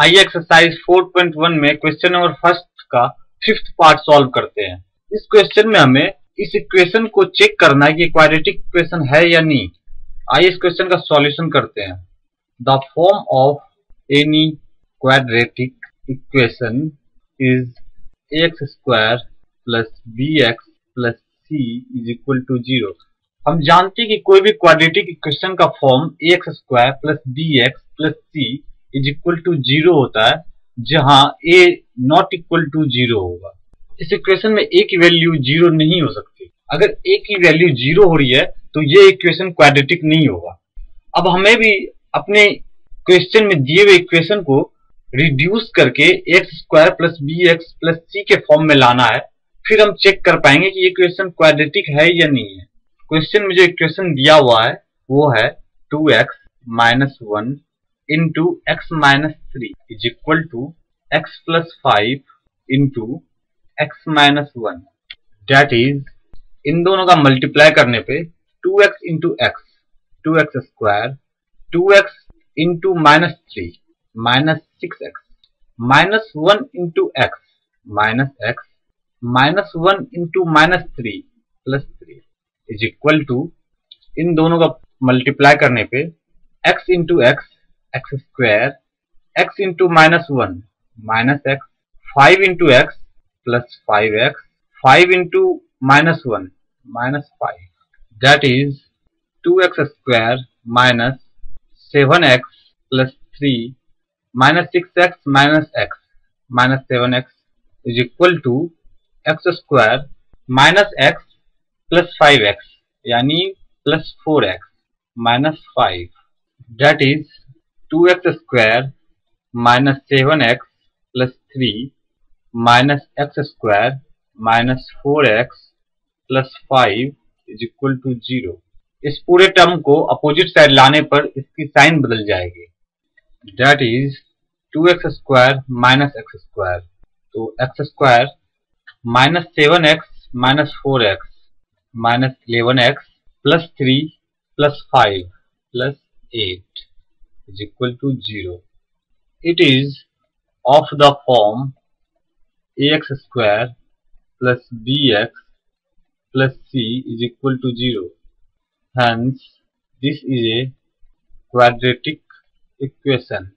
आइए एक्सरसाइज 4.1 में question number first का फिफ्थ पार्ट सॉल्व करते हैं। इस क्वेश्चन में हमें इस इक्वेशन को चेक करना है कि क्वाड्रेटिक इक्वेशन है या नहीं। आइए इस क्वेश्चन का सॉल्यूशन करते हैं। The form of any quadratic equation is x square plus b x plus c is equal to zero. हम जानते हैं कि कोई भी क्वाड्रेटिक इक्वेशन का form x square plus b x plus c is equal to zero होता है, जहां a not equal to zero होगा। इस इक्वेशन में ए की वैल्यू जीरो नहीं हो सकती। अगर ए की वैल्यू जीरो हो रही है तो ये इक्वेशन क्वाड्रेटिक नहीं होगा। अब हमें भी अपने क्वेश्चन में दिए हुए इक्वेशन को रिड्यूस करके x square plus b x plus c के फॉर्म में लाना है, फिर हम चेक कर पाएंगे कि ये इक्वेशन क्वाड्रेटिक है या नहीं है। क्वेश्चन में जो इक्वेशन दिया हुआ है वो है 2x minus 1 into x minus 3 is equal to x plus 5 into x minus 1। That is इन दोनों का मल्टीप्लाई करने पे 2x into x 2x square 2x into minus 3 minus 6x minus 1 into x minus 1 into minus 3 plus 3 is equal to इन दोनों का multiply करने पे x into x x square x into minus 1 minus x 5 into x plus 5x 5 into minus 1 minus 5। That is 2x square minus 7x plus 3 minus 6x minus x minus 7x is equal to x square minus x plus 5x यानी plus 4x minus 5। That is 2x square minus 7x plus 3 minus x square minus 4x plus 5 is equal to zero. इस पूरे term को opposite side लाने पर इसकी sign बदल जाएगी। That is 2x square minus x square तो x square minus 7x minus 4x minus 11x plus 3 plus 5 plus 8 is equal to 0. It is of the form ax square plus bx plus c is equal to 0. Hence, this is a quadratic equation.